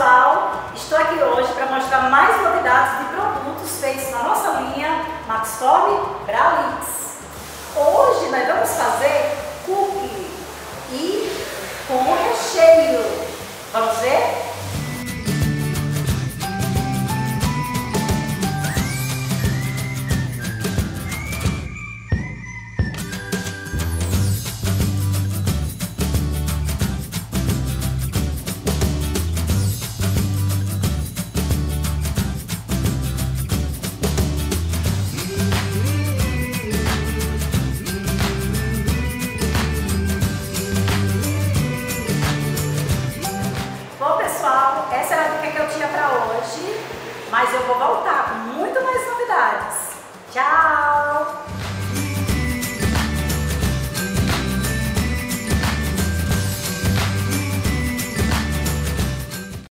pessoal, estou aqui hoje para mostrar mais novidades de produtos feitos na nossa linha Maxfob Bralyx. Hoje nós vamos fazer cookie e com recheio. Vamos ver? Essa era a dica que eu tinha para hoje, mas eu vou voltar com muito mais novidades. Tchau!